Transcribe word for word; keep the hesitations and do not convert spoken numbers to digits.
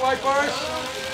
away first.